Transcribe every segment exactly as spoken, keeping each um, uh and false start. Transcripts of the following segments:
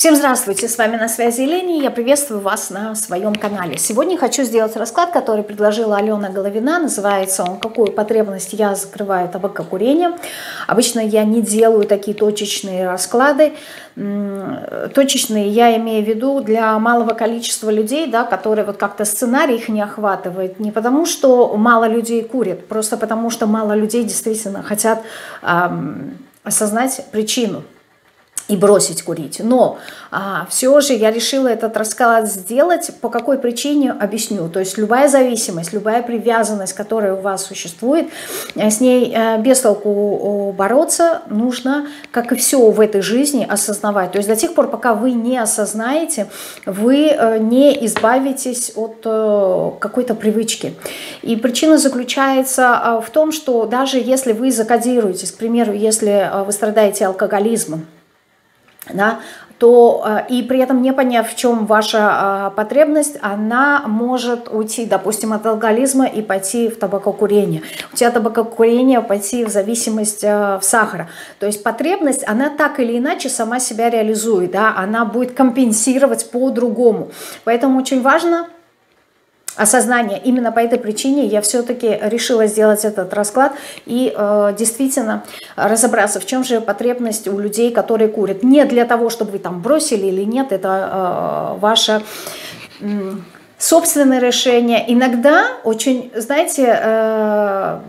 Всем здравствуйте, с вами на связи Елена, я приветствую вас на своем канале. Сегодня хочу сделать расклад, который предложила Алена Головина, называется он «Какую потребность я закрываю табакокурением?». Обычно я не делаю такие точечные расклады, точечные я имею в виду для малого количества людей, да, которые вот как-то сценарий их не охватывает, не потому что мало людей курят, просто потому что мало людей действительно хотят эм, осознать причину и бросить курить. Но а, все же я решила этот расклад сделать. По какой причине, объясню. То есть любая зависимость, любая привязанность, которая у вас существует, с ней а, без толку бороться нужно, как и все в этой жизни, осознавать. То есть до тех пор, пока вы не осознаете, вы а, не избавитесь от а, какой-то привычки. И причина заключается а, в том, что даже если вы закодируетесь, к примеру, если а, вы страдаете алкоголизмом, да, то и при этом не поняв, в чем ваша потребность, она может уйти, допустим, от алкоголизма и пойти в табакокурение. У тебя табакокурение пойти в зависимость в сахара. То есть потребность, она так или иначе сама себя реализует, да, она будет компенсировать по-другому. Поэтому очень важно осознание. Именно по этой причине я все-таки решила сделать этот расклад и э, действительно разобраться, в чем же потребность у людей, которые курят. Не для того, чтобы вы там бросили или нет, это э, ваше э, собственное решение. Иногда очень, знаете, э,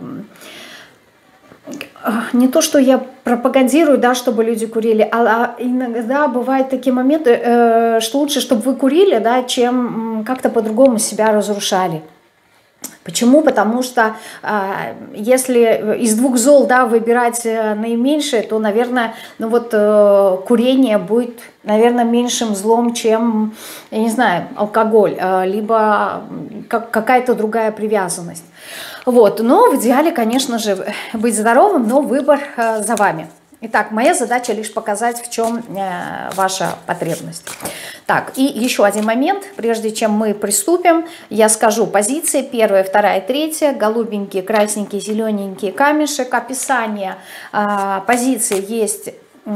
не то, что я пропагандирую, да, чтобы люди курили, а иногда бывают такие моменты, что лучше, чтобы вы курили, да, чем как-то по-другому себя разрушали. Почему? Потому что э, если из двух зол, да, выбирать наименьшее, то, наверное, ну вот, э, курение будет, наверное, меньшим злом, чем, я не знаю, алкоголь, э, либо как, какая-то другая привязанность. Вот. Но в идеале, конечно же, быть здоровым, но выбор э, за вами. Итак, моя задача лишь показать, в чем э, ваша потребность. Так, и еще один момент, прежде чем мы приступим, я скажу позиции. Первая, вторая, третья, голубенький, красненький, зелененький камешек. Описание э, позиции есть, э,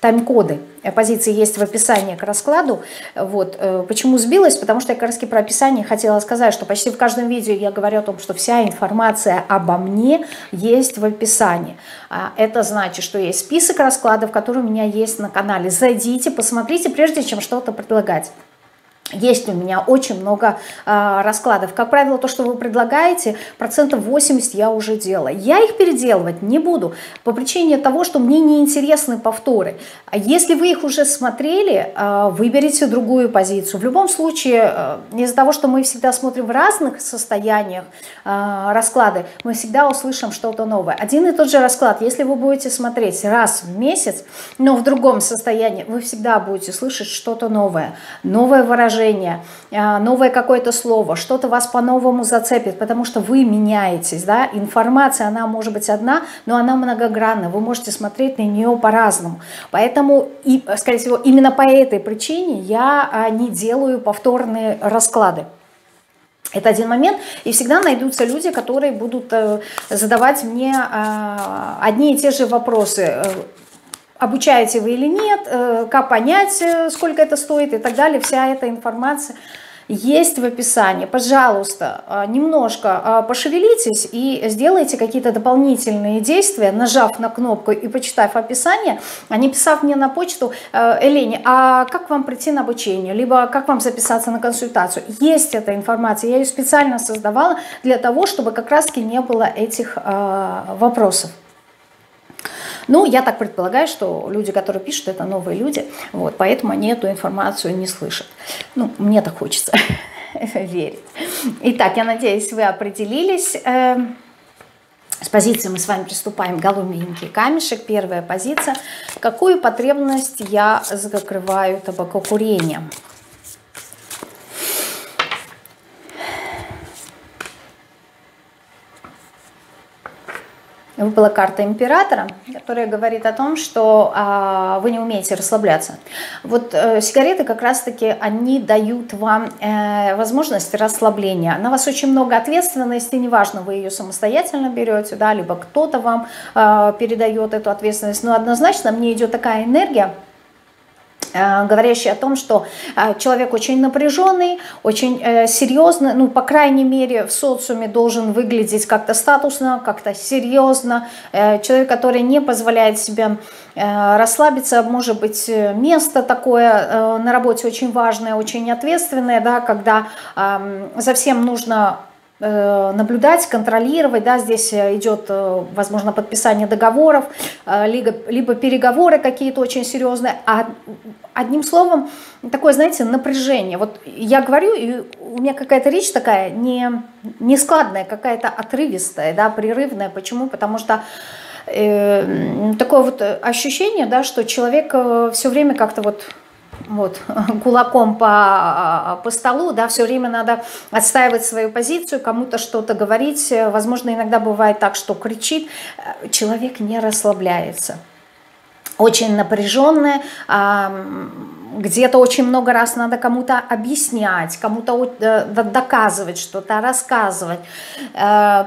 тайм-коды позиции есть в описании к раскладу. Вот. Э, почему сбилась? Потому что я как раз про описание хотела сказать, что почти в каждом видео я говорю о том, что вся информация обо мне есть в описании. Это значит, что есть список раскладов, которые у меня есть на канале. Зайдите, посмотрите, прежде чем что-то предлагать. Есть у меня очень много э, раскладов. Как правило, то, что вы предлагаете, процентов восемьдесят я уже делала. Я их переделывать не буду по причине того, что мне неинтересны повторы. Если вы их уже смотрели, э, выберите другую позицию. В любом случае, э, из-за того, что мы всегда смотрим в разных состояниях э, расклады, мы всегда услышим что-то новое. Один и тот же расклад, если вы будете смотреть раз в месяц, но в другом состоянии, вы всегда будете слышать что-то новое, новое выражение, новое какое-то слово, что-то вас по-новому зацепит, потому что вы меняетесь, да? Информация, она может быть одна, но она многогранна, вы можете смотреть на нее по-разному. Поэтому, и, скорее всего, именно по этой причине я не делаю повторные расклады. Это один момент, и всегда найдутся люди, которые будут задавать мне одни и те же вопросы. Обучаете вы или нет, как понять, сколько это стоит и так далее. Вся эта информация есть в описании. Пожалуйста, немножко пошевелитесь и сделайте какие-то дополнительные действия, нажав на кнопку и почитав описание, а не писав мне на почту: Элене, а как вам прийти на обучение, либо как вам записаться на консультацию. Есть эта информация, я ее специально создавала для того, чтобы как раз-таки не было этих вопросов. Ну, я так предполагаю, что люди, которые пишут, это новые люди, вот, поэтому они эту информацию не слышат. Ну, мне так хочется верить. Итак, я надеюсь, вы определились. С позиции мы с вами приступаем. Голубенький камешек, первая позиция. Какую потребность я закрываю табакокурением? Выпала карта императора, которая говорит о том, что э, вы не умеете расслабляться. Вот э, сигареты как раз-таки, они дают вам э, возможность расслабления. На вас очень много ответственности, неважно, вы ее самостоятельно берете, да, либо кто-то вам э, передает эту ответственность. Но однозначно мне идет такая энергия, говорящий о том, что человек очень напряженный, очень серьезный, ну, по крайней мере, в социуме должен выглядеть как-то статусно, как-то серьезно. Человек, который не позволяет себе расслабиться, может быть, место такое на работе очень важное, очень ответственное, да, когда за всем нужно наблюдать, контролировать, да, здесь идет, возможно, подписание договоров, либо, либо переговоры какие-то очень серьезные, а одним словом, такое, знаете, напряжение. Вот я говорю, и у меня какая-то речь такая не, не складная, какая-то отрывистая, да, прерывная. Почему? Потому что э, такое вот ощущение, да, что человек все время как-то вот Вот, кулаком по, по столу, да, все время надо отстаивать свою позицию, кому-то что-то говорить. Возможно, иногда бывает так, что кричит, человек не расслабляется. Очень напряженное, где-то очень много раз надо кому-то объяснять, кому-то доказывать что-то, рассказывать.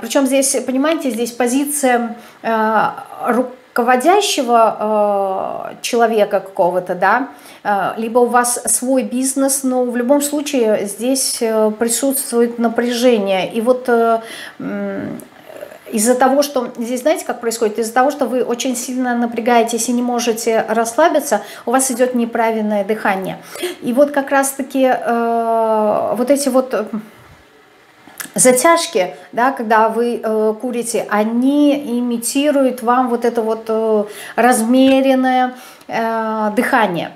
Причем здесь, понимаете, здесь позиция руководителя, руководящего э, человека какого-то, да, э, либо у вас свой бизнес, но в любом случае здесь э, присутствует напряжение. И вот э, э, из-за того, что здесь, знаете, как происходит, из-за того, что вы очень сильно напрягаетесь и не можете расслабиться, у вас идет неправильное дыхание. И вот как раз-таки э, вот эти вот затяжки, да, когда вы э, курите, они имитируют вам вот это вот э, размеренное э, дыхание.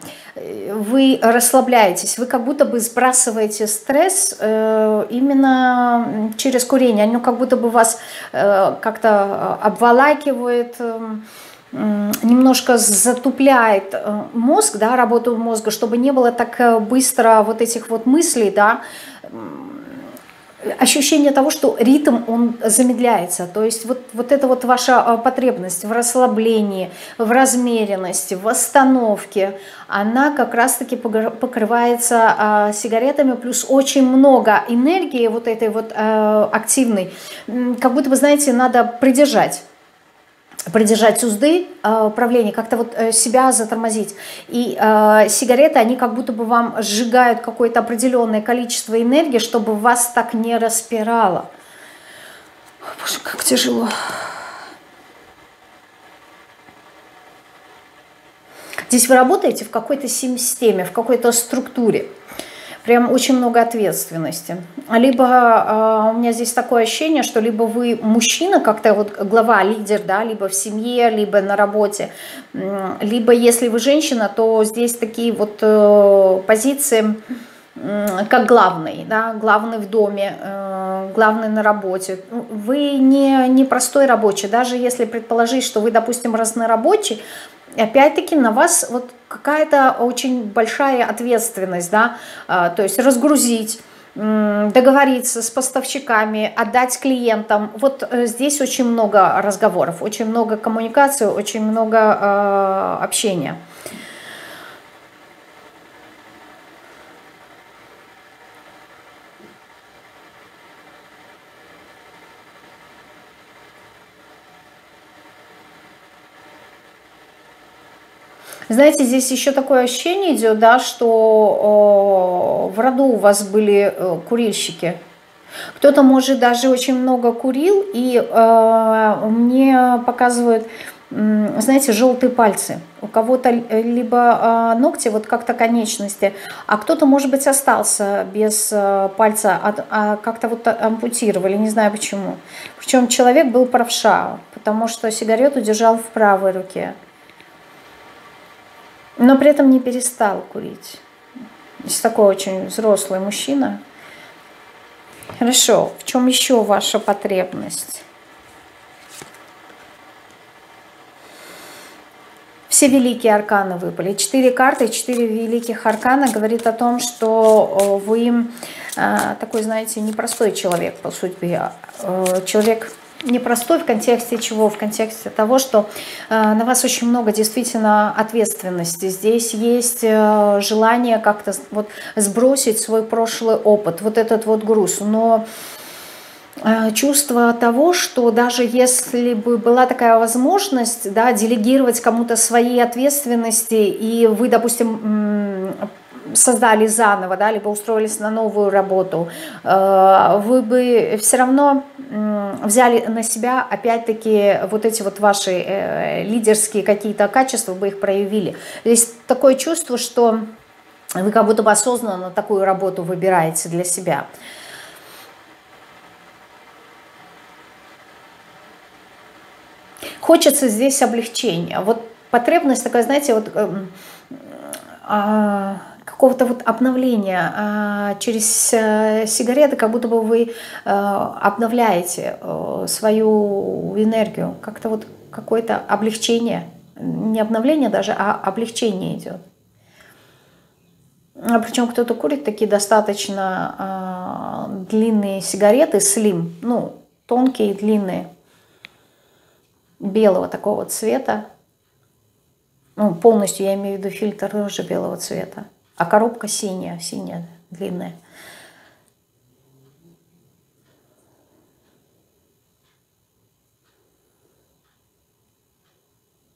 Вы расслабляетесь, вы как будто бы сбрасываете стресс э, именно через курение. Оно как будто бы вас э, как-то обволакивает, э, немножко затупляет мозг, да, работу мозга, чтобы не было так быстро вот этих вот мыслей, да, ощущение того, что ритм, он замедляется. То есть вот, вот это вот ваша потребность в расслаблении, в размеренности, в остановке, она как раз-таки покрывается сигаретами, плюс очень много энергии вот этой вот активной. Как будто бы, знаете, надо придержать. Придержать узды э, правления, как-то вот э, себя затормозить. И э, сигареты, они как будто бы вам сжигают какое-то определенное количество энергии, чтобы вас так не распирало. О, боже, как тяжело. Здесь вы работаете в какой-то системе, в какой-то структуре. Прям очень много ответственности. Либо э, у меня здесь такое ощущение, что либо вы мужчина, как-то вот глава, лидер, да, либо в семье, либо на работе, либо если вы женщина, то здесь такие вот э, позиции, э, как главный, да, главный в доме, э, главный на работе. Вы не, не простой рабочий, даже если предположить, что вы, допустим, разнорабочий, опять-таки на вас вот какая-то очень большая ответственность, да, то есть разгрузить, договориться с поставщиками, отдать клиентам. Вот здесь очень много разговоров, очень много коммуникации, очень много э, общения. Знаете, здесь еще такое ощущение идет, да, что э, в роду у вас были э, курильщики. Кто-то, может, даже очень много курил, и э, мне показывают, э, знаете, желтые пальцы. У кого-то либо э, ногти, вот как-то конечности, а кто-то, может быть, остался без э, пальца, а, а как-то вот ампутировали, не знаю почему. Причем человек был правша, потому что сигарету держал в правой руке. Но при этом не перестал курить. Здесь такой очень взрослый мужчина. Хорошо, в чем еще ваша потребность? Все великие арканы выпали. Четыре карты, четыре великих аркана говорит о том, что вы такой, знаете, непростой человек по судьбе. Человек... непростой в контексте чего? В контексте того, что э, на вас очень много действительно ответственности. Здесь есть э, желание как-то вот сбросить свой прошлый опыт, вот этот вот груз. Но чувство того, что даже если бы была такая возможность, да, делегировать кому-то свои ответственности, и вы, допустим, создали заново, да, либо устроились на новую работу, вы бы все равно взяли на себя опять-таки вот эти вот ваши лидерские какие-то качества, вы их проявили. Есть такое чувство, что вы как будто бы осознанно такую работу выбираете для себя. Хочется здесь облегчения. Вот потребность такая, знаете, вот э, э, какого-то вот обновления. Э, через э, сигареты как будто бы вы э, обновляете э, свою энергию. Как-то вот какое-то облегчение. Не обновление даже, а облегчение идет. Причем кто-то курит такие достаточно э, длинные сигареты, слим, ну, тонкие, длинные, белого такого цвета. Ну, полностью я имею в виду фильтр тоже белого цвета, а коробка синяя, синяя, длинная.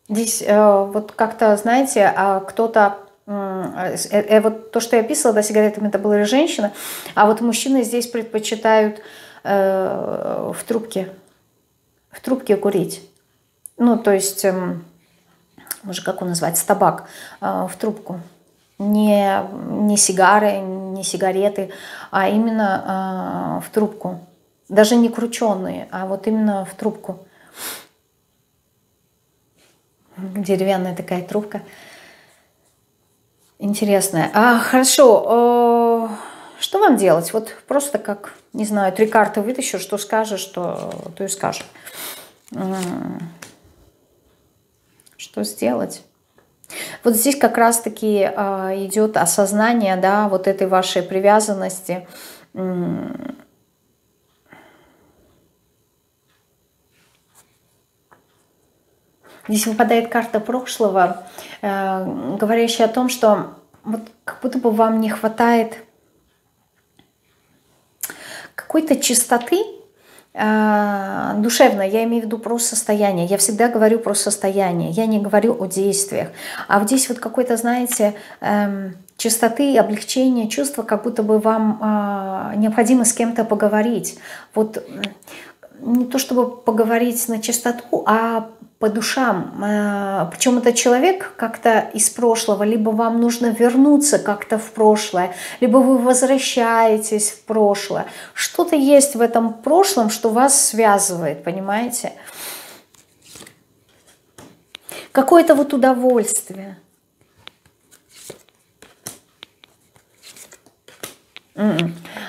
Здесь э, вот как-то, знаете, э, кто-то... Вот то, что я писала, да, сигаретами, это была женщина, а вот мужчины здесь предпочитают э, в трубке, в трубке курить. Ну, то есть, э, может, как он назвать, табак э, в трубку. Не, не сигары, не сигареты, а именно э, в трубку. Даже не крученые, а вот именно в трубку. Деревянная такая трубка. Интересное. А, хорошо. Что вам делать? Вот просто как, не знаю, три карты вытащу, что скажешь, что то и скажешь. Что сделать? Вот здесь как раз-таки идет осознание, да, вот этой вашей привязанности. Здесь выпадает карта прошлого, э, говорящая о том, что вот как будто бы вам не хватает какой-то чистоты э, душевной. Я имею в виду про состояние. Я всегда говорю про состояние. Я не говорю о действиях. А вот здесь вот какой-то, знаете, э, чистоты и облегчения, чувства, как будто бы вам э, необходимо с кем-то поговорить. Вот не то чтобы поговорить на чистоту, а по душам, причем этот человек как-то из прошлого, либо вам нужно вернуться как-то в прошлое, либо вы возвращаетесь в прошлое. Что-то есть в этом прошлом, что вас связывает, понимаете? Какое-то вот удовольствие.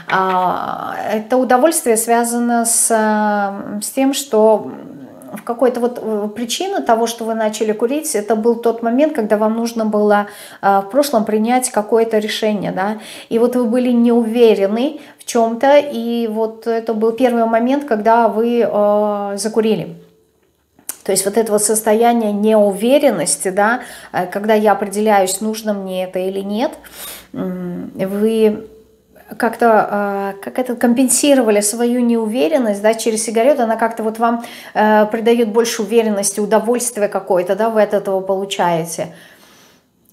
Это удовольствие связано с, с тем, что... В какой-то вот причина того, что вы начали курить, это был тот момент, когда вам нужно было в прошлом принять какое-то решение, да, и вот вы были не уверены в чем-то, и вот это был первый момент, когда вы э, закурили. То есть вот это вот состояние неуверенности, да, когда я определяюсь, нужно мне это или нет, вы... как-то как это компенсировали свою неуверенность, да, через сигарету, она как-то вот вам э, придает больше уверенности, удовольствия какое-то, да, вы от этого получаете.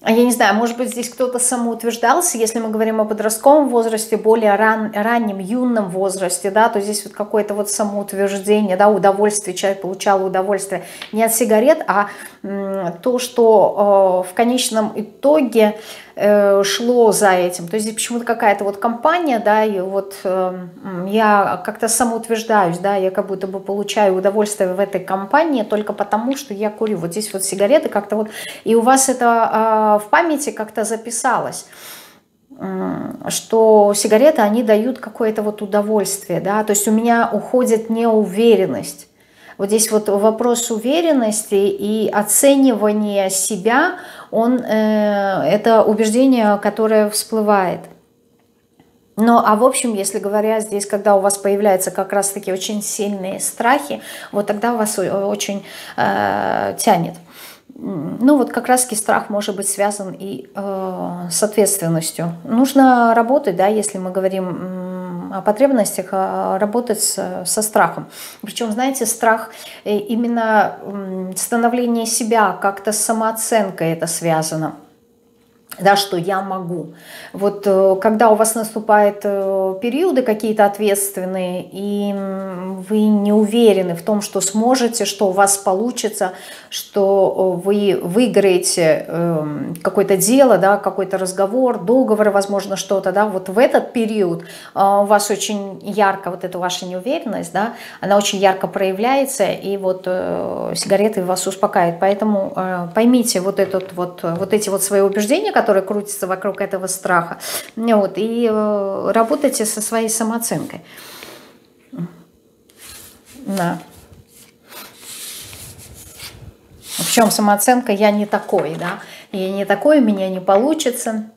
Я не знаю, может быть, здесь кто-то самоутверждался, если мы говорим о подростковом возрасте, более ран, раннем, юном возрасте, да, то здесь вот какое-то вот самоутверждение, да, удовольствие, человек получал удовольствие не от сигарет, а м, то, что э, в конечном итоге э, шло за этим. То есть почему-то какая-то вот компания, да, и вот э, я как-то самоутверждаюсь, да, я как будто бы получаю удовольствие в этой компании только потому, что я курю. Вот здесь вот сигареты как-то вот, и у вас это... Э, в памяти как-то записалось, что сигареты, они дают какое-то вот удовольствие, да, то есть у меня уходит неуверенность. Вот здесь вот вопрос уверенности и оценивания себя, он, это убеждение, которое всплывает. Ну, а в общем, если говоря, здесь, когда у вас появляются как раз-таки очень сильные страхи, вот тогда вас очень э, тянет. Ну вот как раз-таки страх может быть связан и э, с ответственностью. Нужно работать, да, если мы говорим потребностях работать со страхом. Причем, знаете, страх, именно становление себя как-то с самооценкой это связано. Да, что я могу. Вот когда у вас наступают периоды какие-то ответственные, и вы не уверены в том, что сможете, что у вас получится, что вы выиграете какое-то дело, да, какой-то разговор, договоры, возможно, что-то, да, вот в этот период у вас очень ярко, вот эта ваша неуверенность, да, она очень ярко проявляется, и вот сигареты вас успокаивают. Поэтому поймите вот, этот, вот, вот эти вот свои убеждения, которые крутятся вокруг этого страха, вот, и э, работайте со своей самооценкой. Да. В чем самооценка? Я не такой, да? Я не такой, у меня не получится.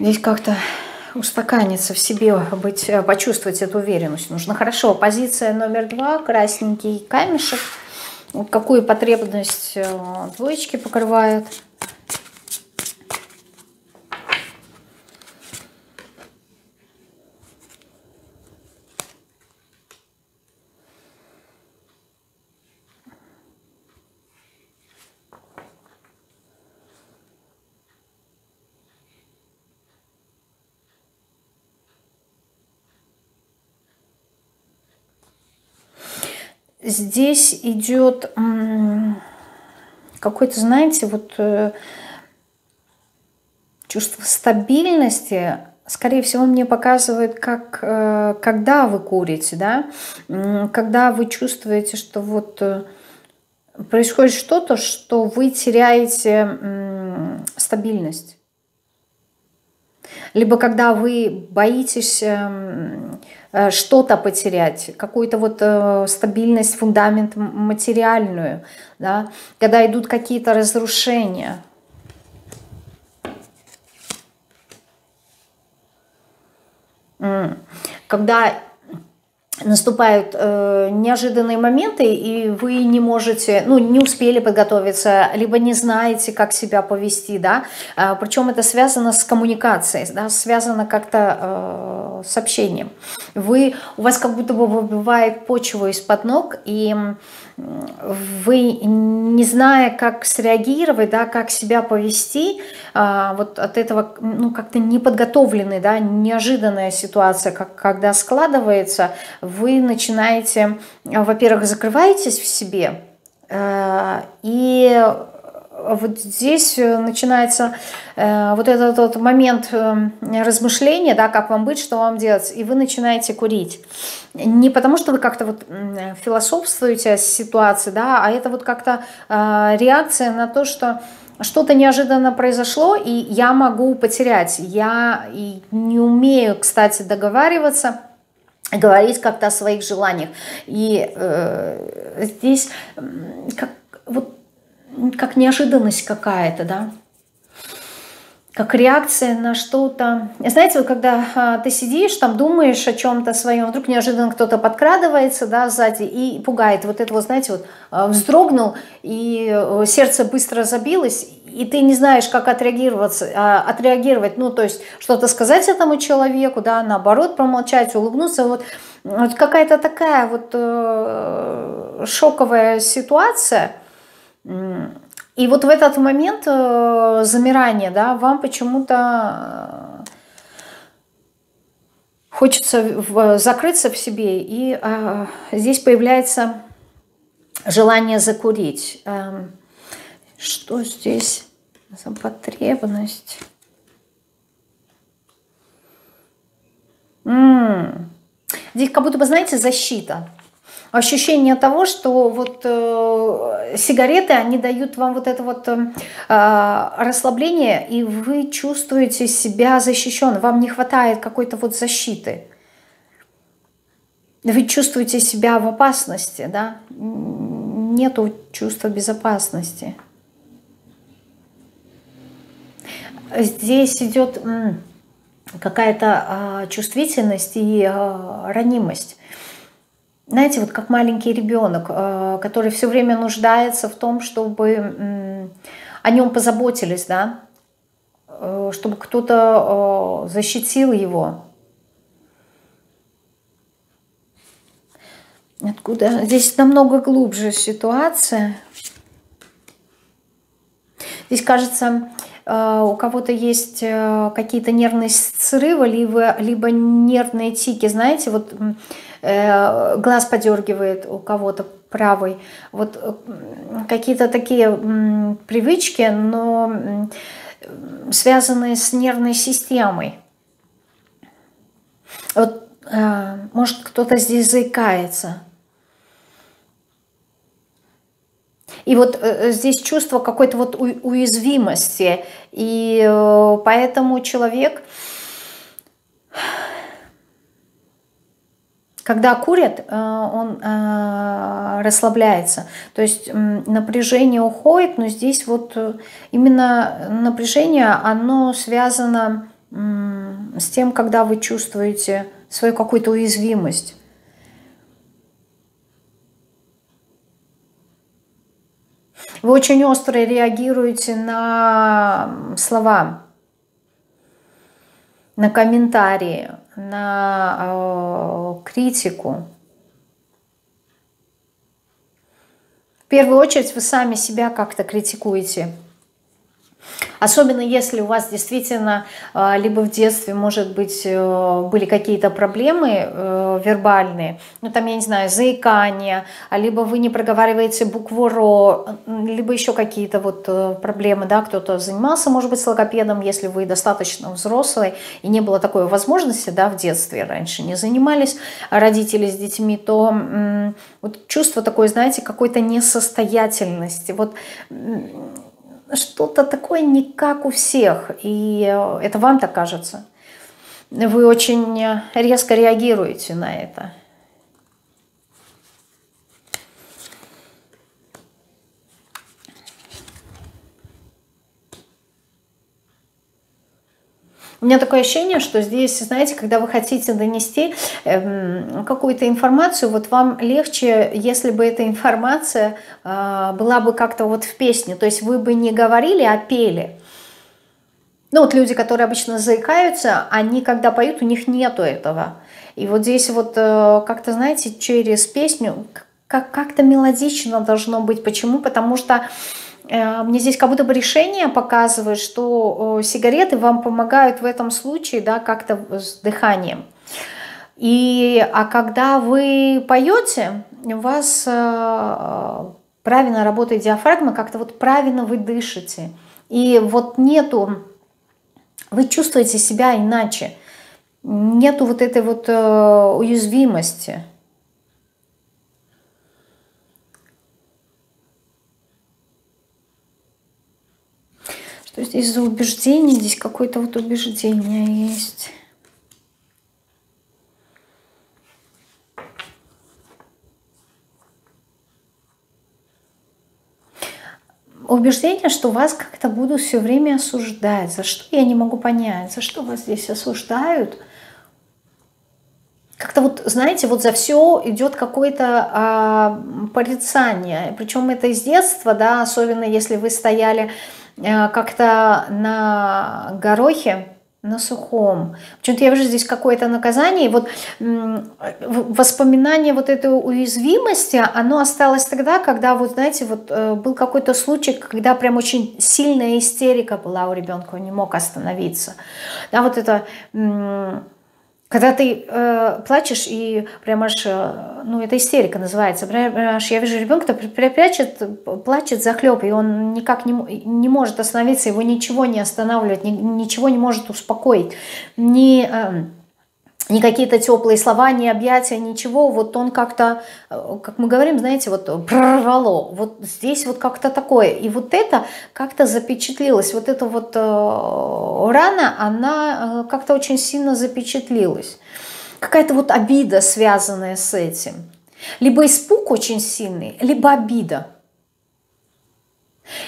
Здесь как-то устаканиться в себе, быть, почувствовать эту уверенность нужно. Хорошо, позиция номер два, красненький камешек. Какую потребность двоечки покрывают? Здесь идет какое-то, знаете, вот чувство стабильности. Скорее всего, мне показывает, как, когда вы курите, да, когда вы чувствуете, что вот происходит что-то, что вы теряете стабильность. Либо когда вы боитесь что-то потерять, какую-то вот стабильность, фундамент материальную, да? Когда идут какие-то разрушения. Когда наступают э, неожиданные моменты, и вы не можете, ну, не успели подготовиться, либо не знаете, как себя повести, да, а, причем это связано с коммуникацией, да, связано как-то э, с общением. Вы, у вас как будто бы выбивает почву из-под ног, и вы, не зная, как среагировать, да, как себя повести, э, вот от этого, ну, как-то неподготовленная, да, неожиданная ситуация, как, когда складывается, вы начинаете, во-первых, закрываетесь в себе, и вот здесь начинается вот этот вот момент размышления, да, как вам быть, что вам делать, и вы начинаете курить. Не потому, что вы как-то вот философствуете о ситуации, да, а это вот как-то реакция на то, что что-то неожиданно произошло, и я могу потерять. Я не умею, кстати, договариваться, говорить как-то о своих желаниях. И э, здесь как, вот, как неожиданность какая-то, да? Как реакция на что-то. Знаете, вот когда ты сидишь, там думаешь о чем-то своем, вдруг неожиданно кто-то подкрадывается, да, сзади и пугает. Вот это вот, знаете, вот вздрогнул, и сердце быстро забилось, и ты не знаешь, как отреагироваться, отреагировать, ну, то есть что-то сказать этому человеку, да, наоборот, промолчать, улыбнуться. Вот, вот какая-то такая вот шоковая ситуация. И вот в этот момент замирания, да, вам почему-то хочется закрыться в себе, и э, здесь появляется желание закурить. Э, что здесь за потребность? М-м. Здесь как будто бы, знаете, защита. Ощущение того, что вот э, сигареты, они дают вам вот это вот э, расслабление, и вы чувствуете себя защищенным. Вам не хватает какой-то вот защиты. Вы чувствуете себя в опасности, да? Нету чувства безопасности. Здесь идет какая-то э, чувствительность и э, ранимость. Знаете, вот как маленький ребенок, который все время нуждается в том, чтобы о нем позаботились, да? Чтобы кто-то защитил его. Откуда? Здесь намного глубже ситуация. Здесь, кажется, у кого-то есть какие-то нервные срывы, либо, либо нервные тики. Знаете, вот глаз подергивает у кого-то правый. Вот какие-то такие привычки, но связанные с нервной системой. Вот, может, кто-то здесь заикается. И вот здесь чувство какой-то вот уязвимости. И поэтому человек, когда курит, он расслабляется. То есть напряжение уходит, но здесь вот именно напряжение, оно связано с тем, когда вы чувствуете свою какую-то уязвимость. Вы очень остро реагируете на слова, на комментарии, на э, критику. В первую очередь вы сами себя как-то критикуете. Особенно если у вас действительно либо в детстве, может быть, были какие-то проблемы вербальные, ну там, я не знаю, заикание, либо вы не проговариваете букву ро, либо еще какие-то вот проблемы, да, кто-то занимался, может быть, с логопедом, если вы достаточно взрослый, и не было такой возможности, да, в детстве раньше не занимались родители с детьми, то вот чувство такое, знаете, какой-то несостоятельности, вот что-то такое не как у всех, и это вам так кажется. Вы очень резко реагируете на это. У меня такое ощущение, что здесь, знаете, когда вы хотите донести какую-то информацию, вот вам легче, если бы эта информация была бы как-то вот в песне. То есть вы бы не говорили, а пели. Ну вот люди, которые обычно заикаются, они когда поют, у них нету этого. И вот здесь вот как-то, знаете, через песню как-то мелодично должно быть. Почему? Потому что мне здесь как будто бы решение показывает, что сигареты вам помогают в этом случае, да, как-то с дыханием. И, а когда вы поете, у вас правильно работает диафрагма, как-то вот правильно вы дышите. И вот нету, вы чувствуете себя иначе, нету вот этой вот уязвимости. То есть из-за убеждений, здесь какое-то вот убеждение есть. Убеждение, что вас как-то будут все время осуждать. За что, я не могу понять, за что вас здесь осуждают? Как-то вот, знаете, вот за все идет какое-то а, порицание. Причем это из детства, да, особенно если вы стояли как-то на горохе, на сухом. Почему-то я вижу здесь какое-то наказание. И вот воспоминание вот этой уязвимости, оно осталось тогда, когда, вот знаете, вот был какой-то случай, когда прям очень сильная истерика была у ребенка, он не мог остановиться. Да, вот это... Когда ты э, плачешь и прям аж, ну это истерика называется, прям аж я вижу ребенка, прячет, плачет захлеб, и он никак не, не может остановиться, его ничего не останавливает, ни, ничего не может успокоить, ни, э, ни какие-то теплые слова, ни объятия, ничего, вот он как-то, как мы говорим, знаете, вот прорвало, вот здесь вот как-то такое, и вот это как-то запечатлилось, вот эта вот э, рана, она э, как-то очень сильно запечатлилась, какая-то вот обида, связанная с этим, либо испуг очень сильный, либо обида.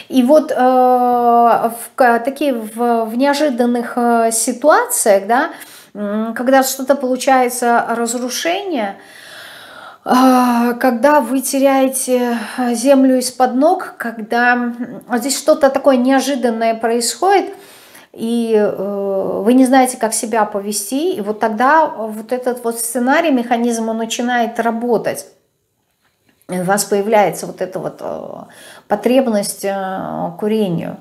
И вот э, в, такие в, в неожиданных э, ситуациях, да, когда что-то получается разрушение, когда вы теряете землю из-под ног, когда здесь что-то такое неожиданное происходит, и вы не знаете, как себя повести, и вот тогда вот этот вот сценарий, механизм, он начинает работать. у вас появляется вот эта вот потребность к курению.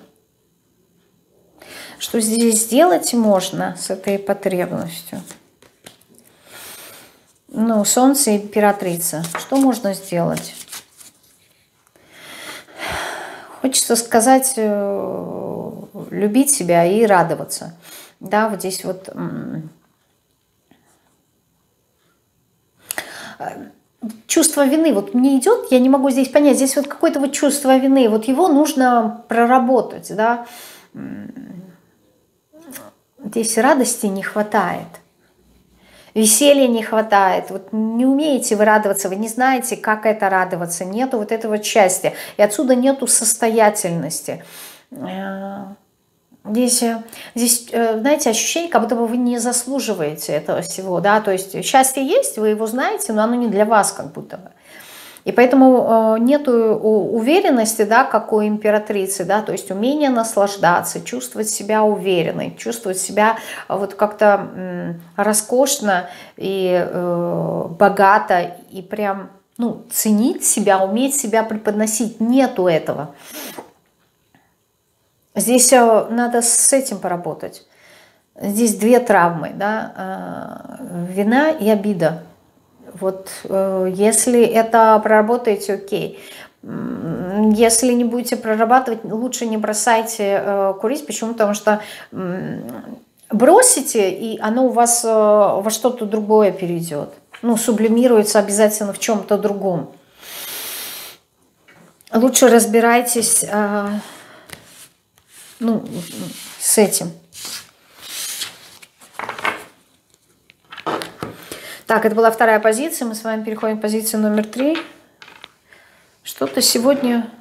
Что здесь сделать можно с этой потребностью? Ну, солнце, императрица. Что можно сделать? Хочется сказать, любить себя и радоваться. Да, вот здесь вот... Чувство вины вот мне идет, я не могу здесь понять, здесь вот какое-то вот чувство вины, вот его нужно проработать, да. Здесь радости не хватает, веселья не хватает, вот не умеете вы радоваться, вы не знаете, как это радоваться, нету вот этого счастья, и отсюда нету состоятельности. Здесь, здесь, знаете, ощущение, как будто бы вы не заслуживаете этого всего, да, то есть счастье есть, вы его знаете, но оно не для вас как будто бы. И поэтому нет уверенности, да, как у императрицы, да, то есть умение наслаждаться, чувствовать себя уверенной, чувствовать себя вот как-то роскошно и богато, и прям, ну, ценить себя, уметь себя преподносить, нету этого. Здесь надо с этим поработать. Здесь две травмы, да, вина и обида. Вот если это проработаете, окей. Если не будете прорабатывать, лучше не бросайте курить. Почему? Потому что бросите, и оно у вас во что-то другое перейдет. Ну, сублимируется обязательно в чем-то другом. Лучше разбирайтесь... Ну, с этим. Так, это была вторая позиция. Мы с вами переходим к позиции номер три. Что-то сегодня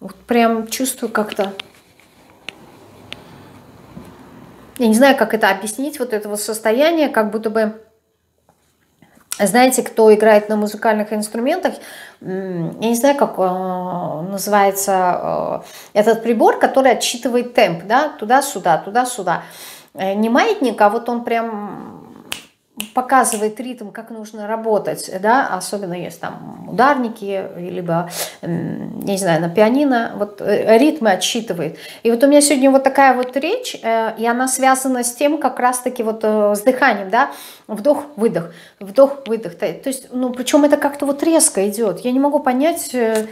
вот прям чувствую как-то... Я не знаю, как это объяснить, вот это вот состояние, как будто бы... Знаете, кто играет на музыкальных инструментах, я не знаю, как называется этот прибор, который отсчитывает темп, да, туда-сюда, туда-сюда. Не маятник, а вот он прям показывает ритм, как нужно работать, да, особенно есть там ударники, либо, я не знаю, на пианино, вот ритмы отсчитывает. И вот у меня сегодня вот такая вот речь, и она связана с тем, как раз-таки вот с дыханием, да, вдох-выдох, вдох-выдох. То есть, ну, причем это как-то вот резко идет. Я не могу понять, с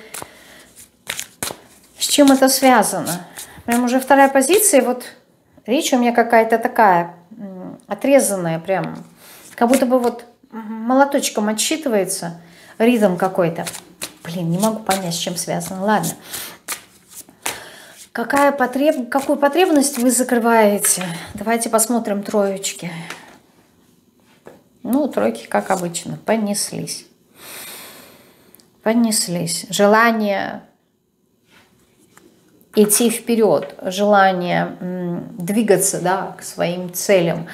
чем это связано. Прям уже вторая позиция, вот речь у меня какая-то такая, отрезанная прям. Как будто бы вот молоточком отсчитывается ритм какой-то. Блин, не могу понять, с чем связано. Ладно. Какая потреб... Какую потребность вы закрываете? Давайте посмотрим троечки. Ну, тройки, как обычно, понеслись. Понеслись. Желание идти вперед, желание двигаться, да, к своим целям.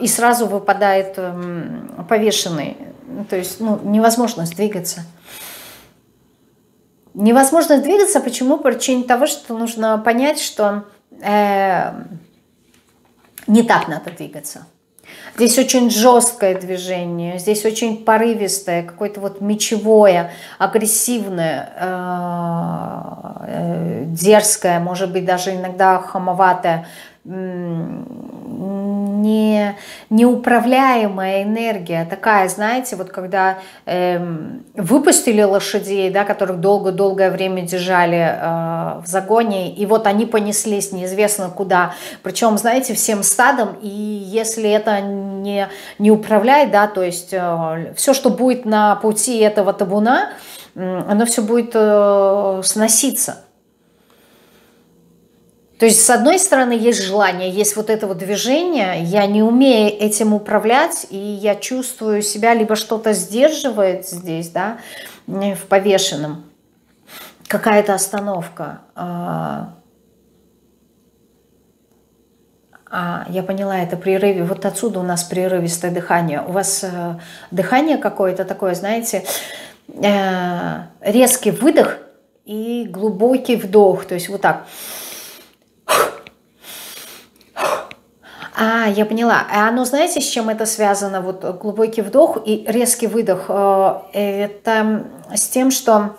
И сразу выпадает повешенный. То есть, ну, невозможность двигаться. Невозможность двигаться, почему? По причине того, что нужно понять, что э, не так надо двигаться. Здесь очень жесткое движение, здесь очень порывистое, какое-то вот мечевое, агрессивное, дерзкое, может быть, даже иногда хамоватое, не, неуправляемая энергия такая, знаете, вот когда эм, выпустили лошадей, да, которых долго-долгое время держали э, в загоне, и вот они понеслись неизвестно куда, причем, знаете, всем стадом, и если это не, не управляет, да, то есть э, все, что будет на пути этого табуна, э, оно все будет э, сноситься. То есть, с одной стороны, есть желание, есть вот это вот движение, я не умею этим управлять, и я чувствую себя, либо что-то сдерживает здесь, да, в повешенном, какая-то остановка. А, а, я поняла, это прерыве, вот отсюда у нас прерывистое дыхание. У вас э, дыхание какое-то такое, знаете, э, резкий выдох и глубокий вдох, то есть вот так. А, я поняла. А ну, знаете, с чем это связано? Вот глубокий вдох и резкий выдох. Это с тем, что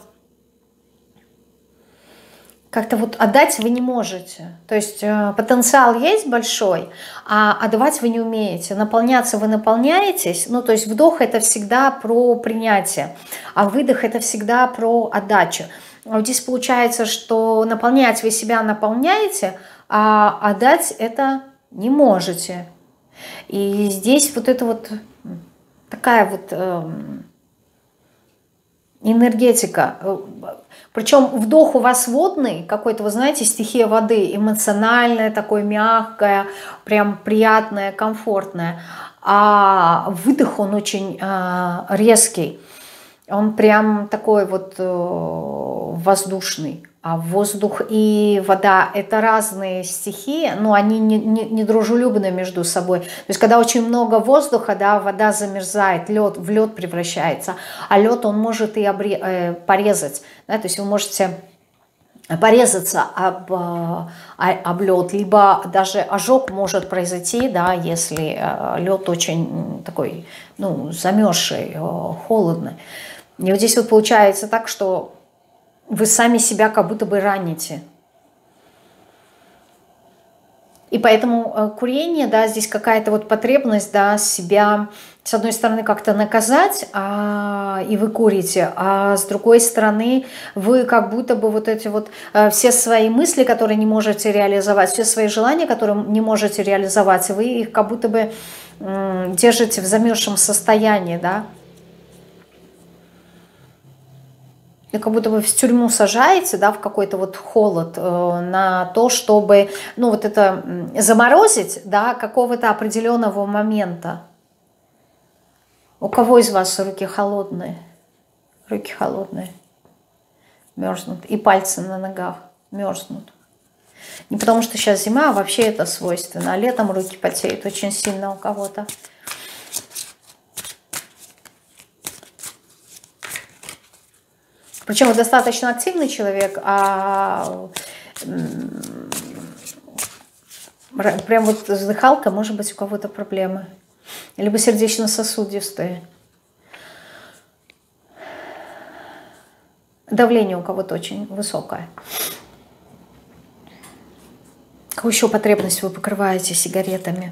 как-то вот отдать вы не можете. То есть потенциал есть большой, а отдавать вы не умеете. Наполняться вы наполняетесь. Ну, то есть вдох – это всегда про принятие, а выдох – это всегда про отдачу. Вот здесь получается, что наполнять вы себя наполняете, а отдать это не можете. И здесь вот это вот такая вот энергетика. Причем вдох у вас водный, какой-то, вы знаете, стихия воды, эмоциональная, такое мягкое, прям приятное, комфортное. А выдох он очень резкий. Он прям такой вот воздушный. А воздух и вода – это разные стихии, но они не, не, не дружелюбны между собой. То есть когда очень много воздуха, да, вода замерзает, лед в лед превращается, а лед он может и обре, э, порезать. Да, то есть вы можете порезаться об, об лед, либо даже ожог может произойти, да, если лед очень такой, ну, замерзший, холодный. И вот здесь вот получается так, что вы сами себя как будто бы раните. И поэтому курение, да, здесь какая-то вот потребность, да, себя, с одной стороны, как-то наказать, а, и вы курите, а с другой стороны, вы как будто бы вот эти вот все свои мысли, которые не можете реализовать, все свои желания, которые не можете реализовать, вы их как будто бы держите в замерзшем состоянии, да. И как будто бы в тюрьму сажаете, да, в какой-то вот холод, э, на то, чтобы, ну, вот это заморозить, да, какого-то определенного момента. У кого из вас руки холодные? Руки холодные. Мерзнут. И пальцы на ногах мерзнут. Не потому что сейчас зима, а вообще это свойственно. А летом руки потеют очень сильно у кого-то. Причем достаточно активный человек, а прям вот дыхалка, может быть, у кого-то проблемы. Либо сердечно-сосудистые. Давление у кого-то очень высокое. Какую еще потребность вы покрываете сигаретами?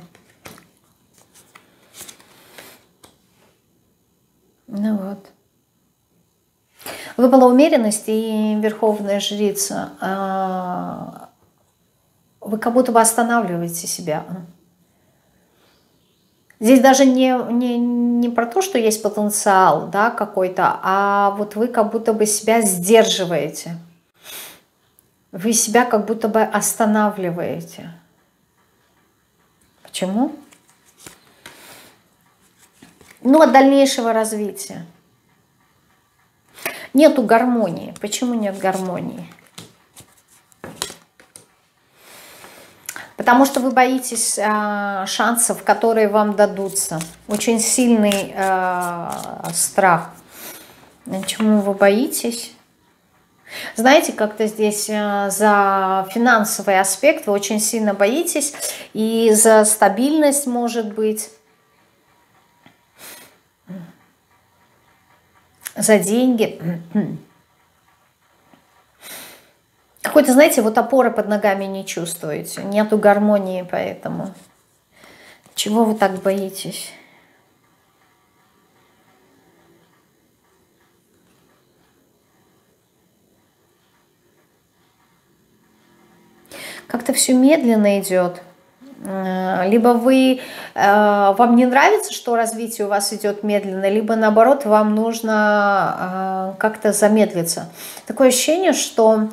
Ну вот. Выпала умеренность и верховная жрица. Вы как будто бы останавливаете себя. Здесь даже не, не, не про то, что есть потенциал, да, какой-то, а вот вы как будто бы себя сдерживаете. Вы себя как будто бы останавливаете. Почему? Ну, от дальнейшего развития. Нету гармонии. Почему нет гармонии? Потому что вы боитесь э, шансов, которые вам дадутся. Очень сильный э, страх. Чему вы боитесь? Знаете, как-то здесь э, за финансовый аспект вы очень сильно боитесь. И за стабильность, может быть. За деньги. Какой-то, знаете, вот опоры под ногами не чувствуете. Нету гармонии, поэтому. Чего вы так боитесь? Как-то все медленно идет. Либо вы, вам не нравится, что развитие у вас идет медленно, либо наоборот, вам нужно как-то замедлиться. Такое ощущение, что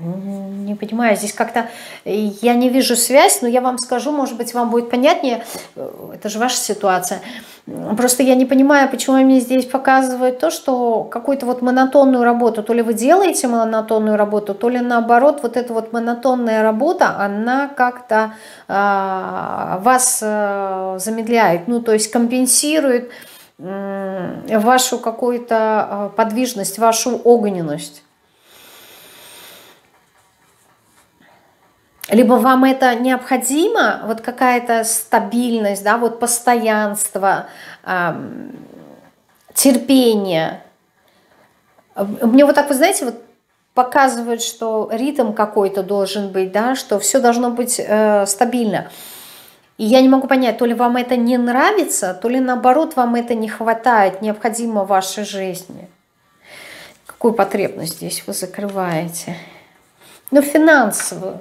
не понимаю, здесь как-то я не вижу связь, но я вам скажу, может быть, вам будет понятнее. Это же ваша ситуация. Просто я не понимаю, почему мне здесь показывают то, что какую-то вот монотонную работу, то ли вы делаете монотонную работу, то ли наоборот, вот эта вот монотонная работа, она как-то э, вас э, замедляет, ну, то есть компенсирует э, вашу какую-то подвижность, вашу огненность. Либо вам это необходимо, вот какая-то стабильность, да, вот постоянство, эм, терпение. Мне вот так, вы знаете, вот показывают, что ритм какой-то должен быть, да, что все должно быть э, стабильно. И я не могу понять, то ли вам это не нравится, то ли наоборот вам это не хватает, необходимо в вашей жизни. Какую потребность здесь вы закрываете? Ну, финансовую.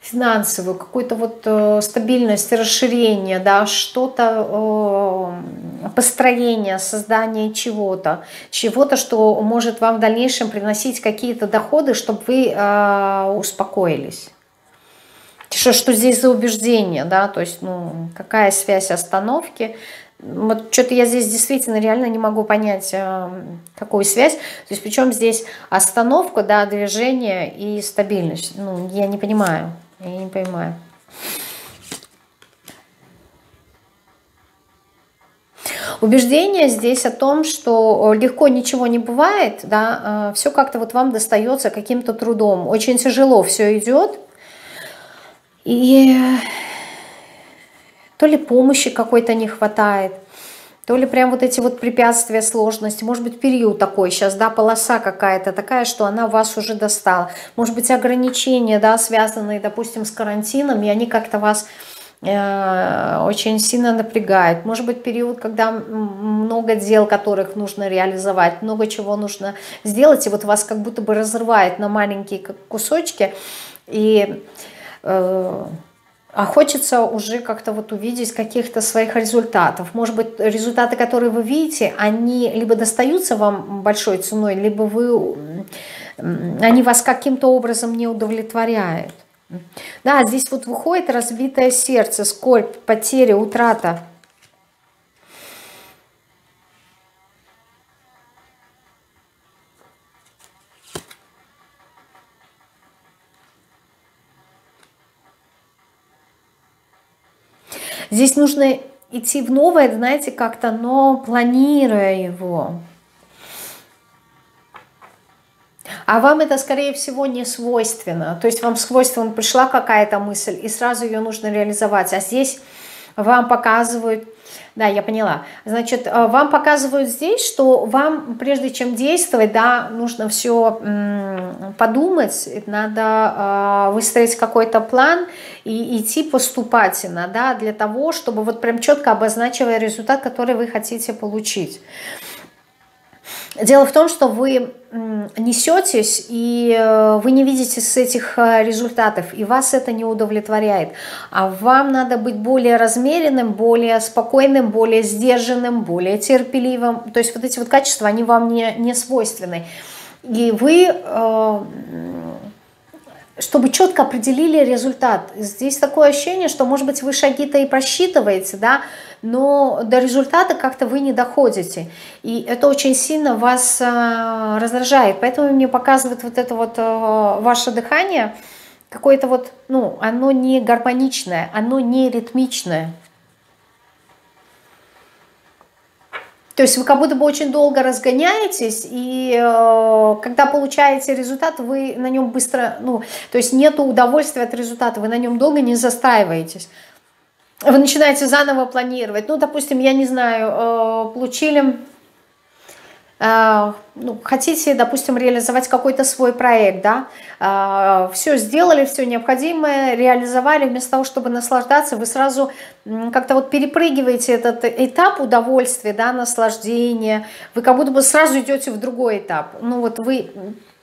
Финансовую, какую-то вот э, стабильность, расширение, да, что-то, э, построение, создание чего-то, чего-то, что может вам в дальнейшем приносить какие-то доходы, чтобы вы э, успокоились. Что, что здесь за убеждение, да, то есть, ну, какая связь остановки? Вот что-то я здесь действительно реально не могу понять, какую связь. То есть, причем здесь остановка, да, движение и стабильность. Ну, я не понимаю, я не понимаю. Убеждение здесь о том, что легко ничего не бывает, да, все как-то вот вам достается каким-то трудом. Очень тяжело все идет. И то ли помощи какой-то не хватает, то ли прям вот эти вот препятствия, сложности. Может быть, период такой сейчас, да, полоса какая-то такая, что она вас уже достала. Может быть, ограничения, да, связанные, допустим, с карантином, и они как-то вас э, очень сильно напрягают. Может быть, период, когда много дел, которых нужно реализовать, много чего нужно сделать, и вот вас как будто бы разрывает на маленькие кусочки, и... А хочется уже как-то вот увидеть каких-то своих результатов. Может быть, результаты, которые вы видите, они либо достаются вам большой ценой, либо вы, они вас каким-то образом не удовлетворяют. Да, здесь вот выходит разбитое сердце, скорбь, потеря, утрата. Здесь нужно идти в новое, знаете, как-то, но планируя его. А вам это, скорее всего, не свойственно. То есть вам свойственно пришла какая-то мысль, и сразу ее нужно реализовать. А здесь вам показывают... Да, я поняла. Значит, вам показывают здесь, что вам, прежде чем действовать, да, нужно все подумать, надо выстроить какой-то план и идти поступательно, да, для того, чтобы вот прям четко обозначивая результат, который вы хотите получить. Дело в том, что вы несетесь, и вы не видите с этих результатов, и вас это не удовлетворяет. А вам надо быть более размеренным, более спокойным, более сдержанным, более терпеливым. То есть вот эти вот качества, они вам не, не свойственны. И вы, чтобы четко определили результат. Здесь такое ощущение, что, может быть, вы шаги-то и просчитываете, да, но до результата как-то вы не доходите. И это очень сильно вас э, раздражает. Поэтому мне показывает вот это вот э, ваше дыхание, какое-то вот, ну, оно не гармоничное, оно не ритмичное. То есть вы как будто бы очень долго разгоняетесь, и э, когда получаете результат, вы на нем быстро, ну, то есть нет удовольствия от результата, вы на нем долго не застаиваетесь. Вы начинаете заново планировать. Ну, допустим, я не знаю, э, получили... Ну, хотите, допустим, реализовать какой-то свой проект, да, все сделали, все необходимое, реализовали, вместо того, чтобы наслаждаться, вы сразу как-то вот перепрыгиваете этот этап удовольствия, да, наслаждения, вы как будто бы сразу идете в другой этап, ну вот вы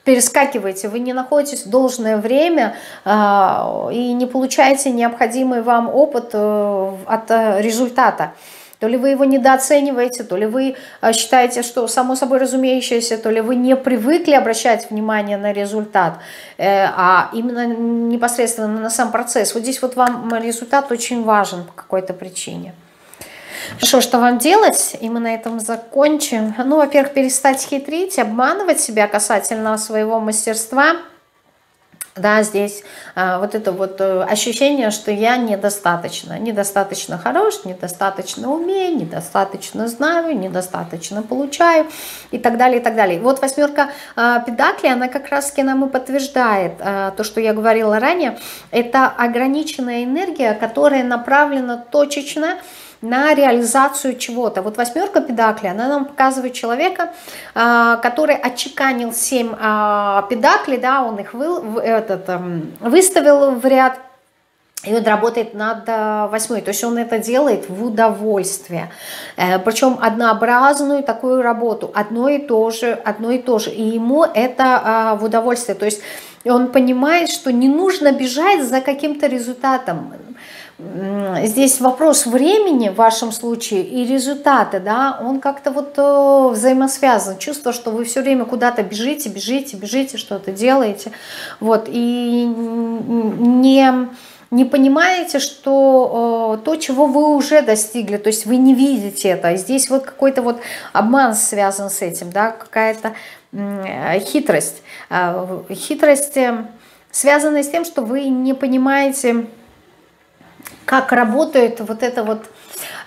перескакиваете, вы не находитесь в должное время и не получаете необходимый вам опыт от результата. То ли вы его недооцениваете, то ли вы считаете, что само собой разумеющееся, то ли вы не привыкли обращать внимание на результат, а именно непосредственно на сам процесс. Вот здесь вот вам результат очень важен по какой-то причине. Хорошо, что вам делать? И мы на этом закончим. Ну, во-первых, перестать хитрить, обманывать себя касательно своего мастерства. Да, здесь а, вот это вот ощущение, что я недостаточно, недостаточно хорош, недостаточно умею, недостаточно знаю, недостаточно получаю и так далее, и так далее. Вот восьмерка а, педаклей, она как раз таки нам и подтверждает а, то, что я говорила ранее. Это ограниченная энергия, которая направлена точечно на реализацию чего-то. Вот восьмерка педаклей, она нам показывает человека, который отчеканил семь педаклей, да, он их вы, этот, выставил в ряд, и он работает над восьмой, то есть он это делает в удовольствие, причем однообразную такую работу, одно и то же, одно и то же, и ему это в удовольствие, то есть он понимает, что не нужно бежать за каким-то результатом. Здесь вопрос времени в вашем случае и результаты, да, он как-то вот взаимосвязан. Чувство, что вы все время куда-то бежите, бежите, бежите, что-то делаете, вот, и не, не понимаете, что то, чего вы уже достигли, то есть вы не видите это. Здесь вот какой-то вот обман связан с этим, да, какая-то хитрость. Хитрость связана с тем, что вы не понимаете, как работает вот это вот,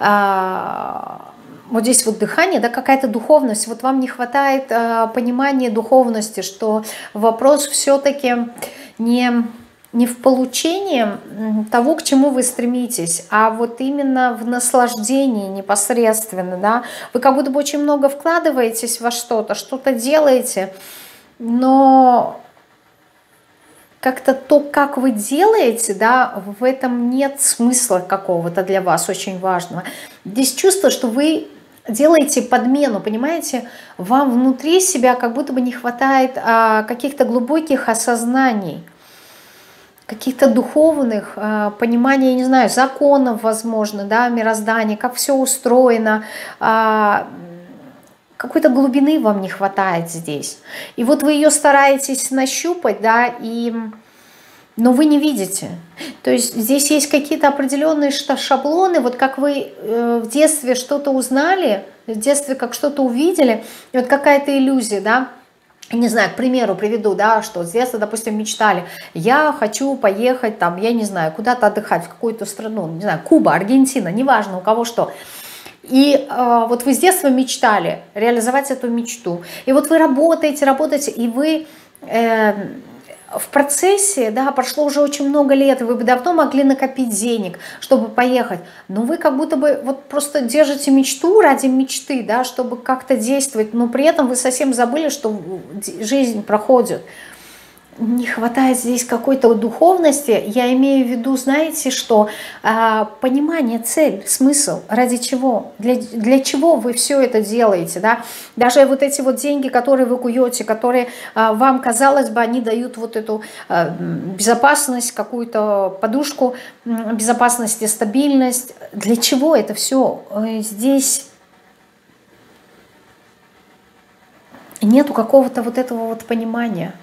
а, вот здесь вот дыхание, да, какая-то духовность. Вот вам не хватает а, понимания духовности, что вопрос все-таки не, не в получении того, к чему вы стремитесь, а вот именно в наслаждении непосредственно, да. Вы как будто бы очень много вкладываетесь во что-то, что-то делаете, но... как-то то, как вы делаете, да, в этом нет смысла какого-то для вас очень важного. Здесь чувство, что вы делаете подмену, понимаете? Вам внутри себя как будто бы не хватает а, каких-то глубоких осознаний, каких-то духовных а, пониманий, я не знаю, законов, возможно, да, мироздания, как все устроено, а, какой-то глубины вам не хватает здесь. И вот вы ее стараетесь нащупать, да, и... но вы не видите. То есть здесь есть какие-то определенные шаблоны, вот как вы в детстве что-то узнали, в детстве как что-то увидели, и вот какая-то иллюзия, да. Не знаю, к примеру приведу, да, что с детства, допустим, мечтали, я хочу поехать там, я не знаю, куда-то отдыхать, в какую-то страну, не знаю, Куба, Аргентина, неважно, у кого что. И э, вот вы с детства мечтали реализовать эту мечту. И вот вы работаете, работаете, и вы э, в процессе, да, прошло уже очень много лет, и вы бы давно могли накопить денег, чтобы поехать. Но вы как будто бы вот просто держите мечту ради мечты, да, чтобы как-то действовать, но при этом вы совсем забыли, что жизнь проходит. Не хватает здесь какой-то духовности. Я имею в виду, знаете, что э, понимание, цель, смысл, ради чего, для, для чего вы все это делаете, да? Даже вот эти вот деньги, которые вы куете, которые э, вам, казалось бы, они дают вот эту э, безопасность, какую-то подушку э, безопасности, стабильность. Для чего это все? Э, здесь... нету какого-то вот этого вот понимания.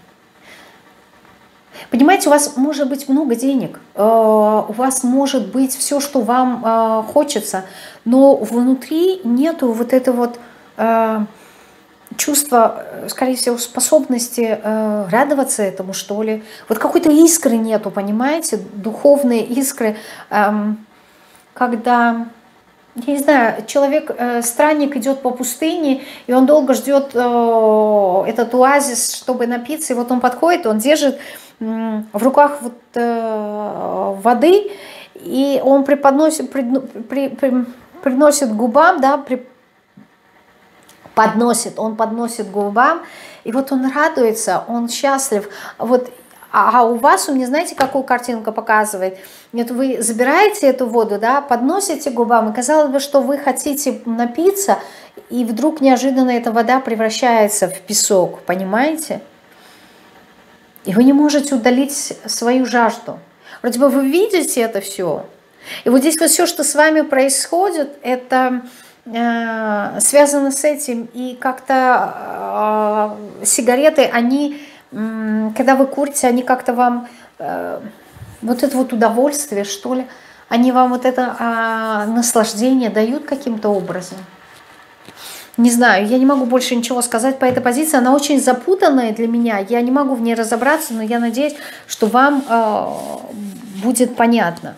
Понимаете, у вас может быть много денег, у вас может быть все, что вам хочется, но внутри нету вот этого вот чувства, скорее всего, способности радоваться этому, что ли. Вот какой-то искры нету, понимаете, духовные искры, когда... я не знаю, человек-странник идет по пустыне, и он долго ждет этот оазис, чтобы напиться, и вот он подходит, он держит в руках вот воды, и он преподносит, при, при, приносит губам, да, при, подносит, он подносит губам, и вот он радуется, он счастлив, вот. А у вас, у меня, знаете, какую картинку показывает? Нет, вы забираете эту воду, да, подносите губам, и казалось бы, что вы хотите напиться, и вдруг неожиданно эта вода превращается в песок, понимаете? И вы не можете удалить свою жажду. Вроде бы вы видите это все. И вот здесь вот все, что с вами происходит, это... э, связано с этим. И как-то э, сигареты, они... когда вы курите, они как-то вам э, вот это вот удовольствие, что ли, они вам вот это э, наслаждение дают каким-то образом. Не знаю, я не могу больше ничего сказать по этой позиции. Она очень запутанная для меня. Я не могу в ней разобраться, но я надеюсь, что вам э, будет понятно,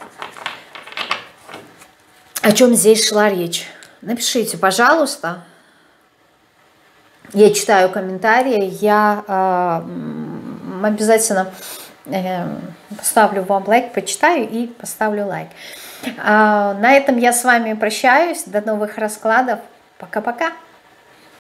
о чем здесь шла речь. Напишите, пожалуйста. Я читаю комментарии. Я э, обязательно э, поставлю вам лайк, почитаю и поставлю лайк. Э, на этом я с вами прощаюсь. До новых раскладов. Пока-пока.